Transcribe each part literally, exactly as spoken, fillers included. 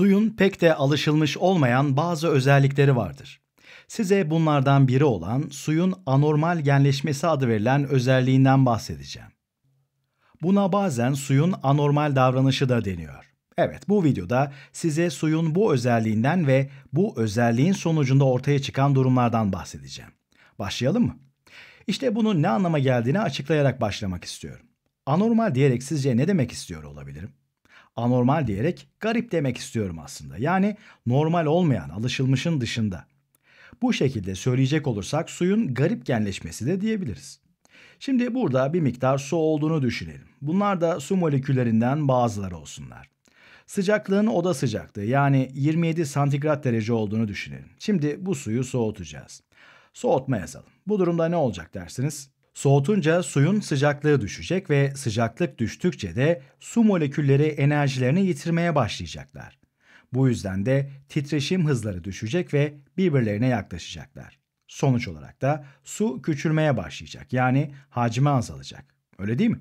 Suyun pek de alışılmış olmayan bazı özellikleri vardır. Size bunlardan biri olan suyun anormal genleşmesi adı verilen özelliğinden bahsedeceğim. Buna bazen suyun anormal davranışı da deniyor. Evet, bu videoda size suyun bu özelliğinden ve bu özelliğin sonucunda ortaya çıkan durumlardan bahsedeceğim. Başlayalım mı? İşte bunun ne anlama geldiğini açıklayarak başlamak istiyorum. Anormal diyerek sizce ne demek istiyor olabilirim? Anormal diyerek garip demek istiyorum aslında. Yani normal olmayan, alışılmışın dışında. Bu şekilde söyleyecek olursak suyun garip genleşmesi de diyebiliriz. Şimdi burada bir miktar su olduğunu düşünelim. Bunlar da su moleküllerinden bazıları olsunlar. Sıcaklığın oda sıcaklığı yani yirmi yedi santigrat derece olduğunu düşünelim. Şimdi bu suyu soğutacağız. Soğutma yazalım. Bu durumda ne olacak dersiniz? Soğutunca suyun sıcaklığı düşecek ve sıcaklık düştükçe de su molekülleri enerjilerini yitirmeye başlayacaklar. Bu yüzden de titreşim hızları düşecek ve birbirlerine yaklaşacaklar. Sonuç olarak da su küçülmeye başlayacak, yani hacmi azalacak. Öyle değil mi?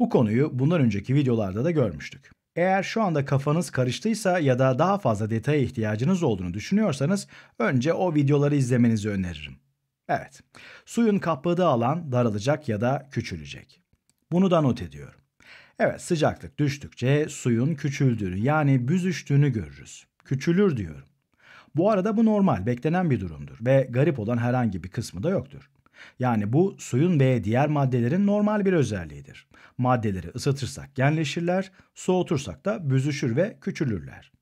Bu konuyu bundan önceki videolarda da görmüştük. Eğer şu anda kafanız karıştıysa ya da daha fazla detaya ihtiyacınız olduğunu düşünüyorsanız önce o videoları izlemenizi öneririm. Evet, suyun kapladığı alan daralacak ya da küçülecek. Bunu da not ediyorum. Evet, sıcaklık düştükçe suyun küçüldüğünü yani büzüştüğünü görürüz. Küçülür diyorum. Bu arada bu normal, beklenen bir durumdur ve garip olan herhangi bir kısmı da yoktur. Yani bu suyun ve diğer maddelerin normal bir özelliğidir. Maddeleri ısıtırsak genleşirler, soğutursak da büzüşür ve küçülürler.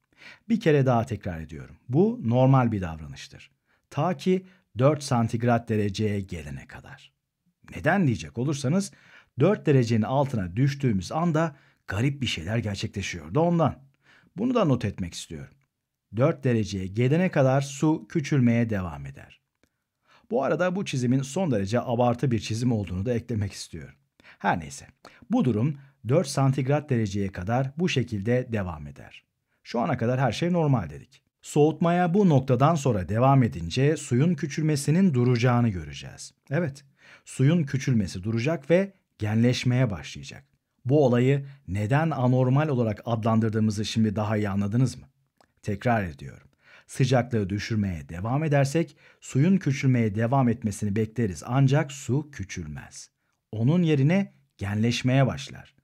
Bir kere daha tekrar ediyorum. Bu normal bir davranıştır. Ta ki dört santigrat dereceye gelene kadar. Neden diyecek olursanız dört derecenin altına düştüğümüz anda garip bir şeyler gerçekleşiyordu ondan. Bunu da not etmek istiyorum. dört dereceye gelene kadar su küçülmeye devam eder. Bu arada bu çizimin son derece abartı bir çizim olduğunu da eklemek istiyorum. Her neyse, bu durum dört santigrat dereceye kadar bu şekilde devam eder. Şu ana kadar her şey normal dedik. Soğutmaya bu noktadan sonra devam edince suyun küçülmesinin duracağını göreceğiz. Evet, suyun küçülmesi duracak ve genleşmeye başlayacak. Bu olayı neden anormal olarak adlandırdığımızı şimdi daha iyi anladınız mı? Tekrar ediyorum. Sıcaklığı düşürmeye devam edersek suyun küçülmeye devam etmesini bekleriz ancak su küçülmez. Onun yerine genleşmeye başlar.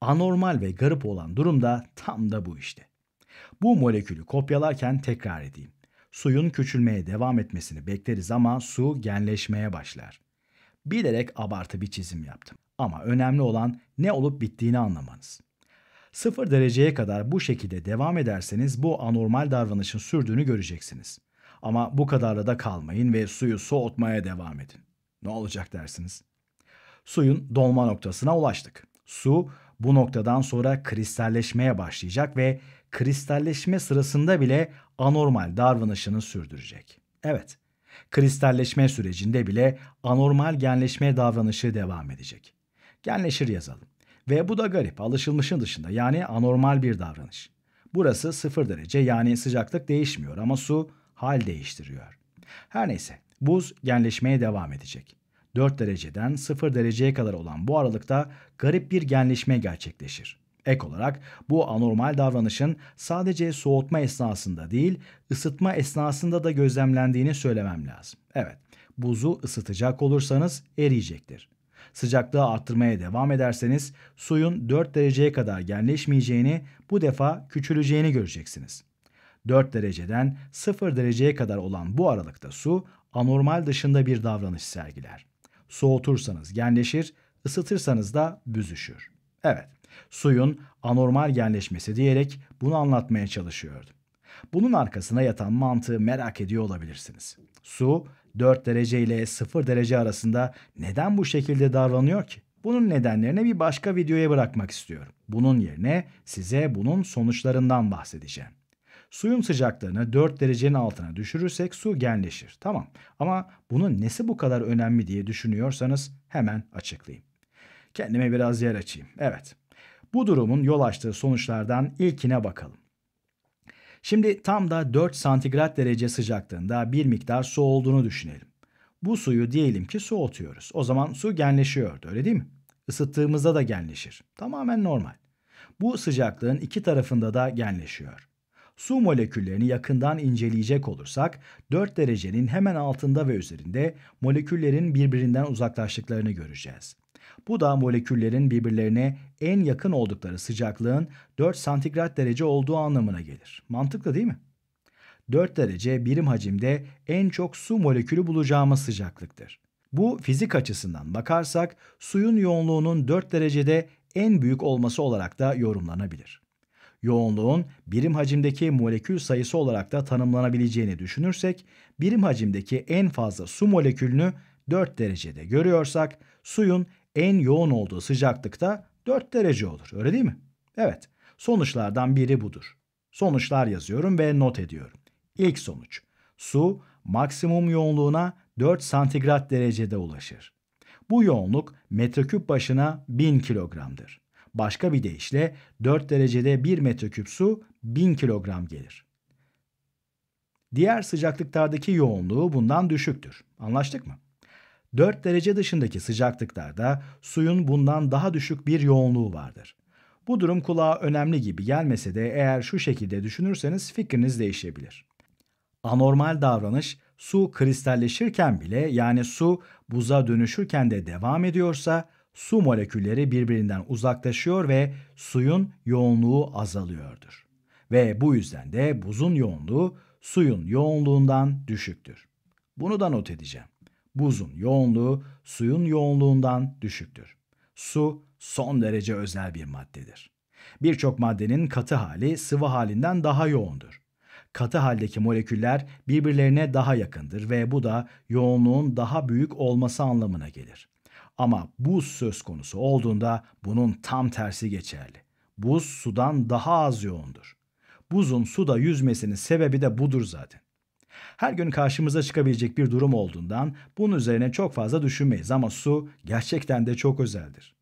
Anormal ve garip olan durum da tam da bu işte. Bu molekülü kopyalarken tekrar edeyim. Suyun küçülmeye devam etmesini bekleriz ama su genleşmeye başlar. Bilerek abartı bir çizim yaptım. Ama önemli olan ne olup bittiğini anlamanız. Sıfır dereceye kadar bu şekilde devam ederseniz bu anormal davranışın sürdüğünü göreceksiniz. Ama bu kadarla da kalmayın ve suyu soğutmaya devam edin. Ne olacak dersiniz? Suyun dolma noktasına ulaştık. Su bu noktadan sonra kristalleşmeye başlayacak ve kristalleşme sırasında bile anormal davranışını sürdürecek. Evet, kristalleşme sürecinde bile anormal genleşme davranışı devam edecek. Genleşir yazalım. Ve bu da garip, alışılmışın dışında yani anormal bir davranış. Burası sıfır derece yani sıcaklık değişmiyor ama su hal değiştiriyor. Her neyse, buz genleşmeye devam edecek. dört dereceden sıfır dereceye kadar olan bu aralıkta garip bir genleşme gerçekleşir. Ek olarak bu anormal davranışın sadece soğutma esnasında değil, ısıtma esnasında da gözlemlendiğini söylemem lazım. Evet, buzu ısıtacak olursanız eriyecektir. Sıcaklığı arttırmaya devam ederseniz suyun dört dereceye kadar genleşmeyeceğini, bu defa küçüleceğini göreceksiniz. dört dereceden sıfır dereceye kadar olan bu aralıkta su anormal dışında bir davranış sergiler. Soğutursanız genleşir, ısıtırsanız da büzüşür. Evet, suyun anormal genleşmesi diyerek bunu anlatmaya çalışıyordum. Bunun arkasına yatan mantığı merak ediyor olabilirsiniz. Su dört derece ile sıfır derece arasında neden bu şekilde davranıyor ki? Bunun nedenlerini bir başka videoya bırakmak istiyorum. Bunun yerine size bunun sonuçlarından bahsedeceğim. Suyun sıcaklığını dört derecenin altına düşürürsek su genleşir. Tamam, ama bunun nesi bu kadar önemli diye düşünüyorsanız hemen açıklayayım. Kendime biraz yer açayım. Evet, bu durumun yol açtığı sonuçlardan ilkine bakalım. Şimdi tam da dört santigrat derece sıcaklığında bir miktar su olduğunu düşünelim. Bu suyu diyelim ki soğutuyoruz. O zaman su genleşiyordu, öyle değil mi? Isıttığımızda da genleşir. Tamamen normal. Bu sıcaklığın iki tarafında da genleşiyor. Su moleküllerini yakından inceleyecek olursak dört derecenin hemen altında ve üzerinde moleküllerin birbirinden uzaklaştıklarını göreceğiz. Bu da moleküllerin birbirlerine en yakın oldukları sıcaklığın dört santigrat derece olduğu anlamına gelir. Mantıklı değil mi? dört derece birim hacimde en çok su molekülü bulacağımız sıcaklıktır. Bu fizik açısından bakarsak suyun yoğunluğunun dört derecede en büyük olması olarak da yorumlanabilir. Yoğunluğun birim hacimdeki molekül sayısı olarak da tanımlanabileceğini düşünürsek, birim hacimdeki en fazla su molekülünü dört derecede görüyorsak, suyun en yoğun olduğu sıcaklıkta dört derece olur. Öyle değil mi? Evet. Sonuçlardan biri budur. Sonuçlar yazıyorum ve not ediyorum. İlk sonuç. Su maksimum yoğunluğuna dört santigrat derecede ulaşır. Bu yoğunluk metreküp başına bin kilogramdır. Başka bir deyişle dört derecede bir metreküp su bin kilogram gelir. Diğer sıcaklıklardaki yoğunluğu bundan düşüktür. Anlaştık mı? dört derece dışındaki sıcaklıklarda suyun bundan daha düşük bir yoğunluğu vardır. Bu durum kulağa önemli gibi gelmese de eğer şu şekilde düşünürseniz fikriniz değişebilir. Anormal davranış su kristalleşirken bile, yani su buza dönüşürken de devam ediyorsa su molekülleri birbirinden uzaklaşıyor ve suyun yoğunluğu azalıyordur. Ve bu yüzden de buzun yoğunluğu suyun yoğunluğundan düşüktür. Bunu da not edeceğim. Buzun yoğunluğu suyun yoğunluğundan düşüktür. Su son derece özel bir maddedir. Birçok maddenin katı hali sıvı halinden daha yoğundur. Katı haldeki moleküller birbirlerine daha yakındır ve bu da yoğunluğun daha büyük olması anlamına gelir. Ama buz söz konusu olduğunda bunun tam tersi geçerli. Buz sudan daha az yoğundur. Buzun suda yüzmesinin sebebi de budur zaten. Her gün karşımıza çıkabilecek bir durum olduğundan bunun üzerine çok fazla düşünmeyiz ama su gerçekten de çok özeldir.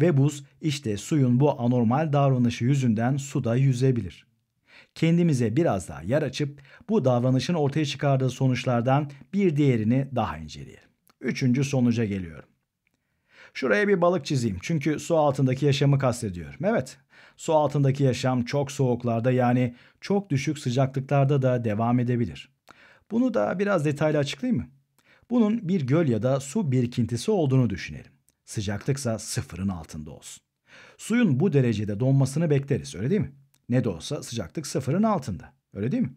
Ve buz işte suyun bu anormal davranışı yüzünden suda yüzebilir. Kendimize biraz daha yer açıp bu davranışın ortaya çıkardığı sonuçlardan bir diğerini daha inceleyelim. Üçüncü sonuca geliyorum. Şuraya bir balık çizeyim çünkü su altındaki yaşamı kastediyorum. Evet, su altındaki yaşam çok soğuklarda, yani çok düşük sıcaklıklarda da devam edebilir. Bunu da biraz detaylı açıklayayım mı? Bunun bir göl ya da su birikintisi olduğunu düşünelim. Sıcaklıksa sıfırın altında olsun. Suyun bu derecede donmasını bekleriz, öyle değil mi? Ne de olsa sıcaklık sıfırın altında, öyle değil mi?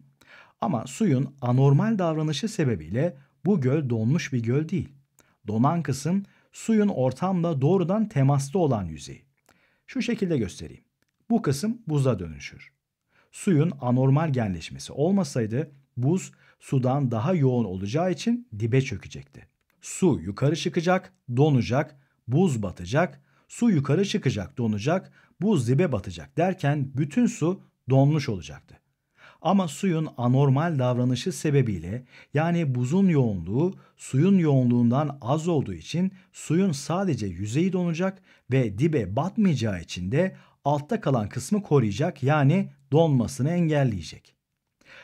Ama suyun anormal davranışı sebebiyle bu göl donmuş bir göl değil. Donan kısım suyun ortamla doğrudan temasta olan yüzeyi. Şu şekilde göstereyim. Bu kısım buza dönüşür. Suyun anormal genleşmesi olmasaydı buz sudan daha yoğun olacağı için dibe çökecekti. Su yukarı çıkacak, donacak, buz batacak, su yukarı çıkacak, donacak, buz dibe batacak derken bütün su donmuş olacaktı. Ama suyun anormal davranışı sebebiyle, yani buzun yoğunluğu suyun yoğunluğundan az olduğu için suyun sadece yüzeyi donacak ve dibe batmayacağı için de altta kalan kısmı koruyacak, yani donmasını engelleyecek.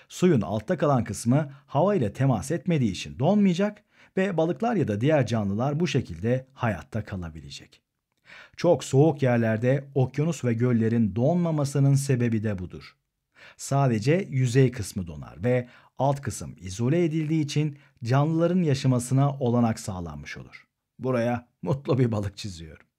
Suyun altta kalan kısmı hava ile temas etmediği için donmayacak ve balıklar ya da diğer canlılar bu şekilde hayatta kalabilecek. Çok soğuk yerlerde okyanus ve göllerin donmamasının sebebi de budur. Sadece yüzey kısmı donar ve alt kısım izole edildiği için canlıların yaşamasına olanak sağlanmış olur. Buraya mutlu bir balık çiziyorum.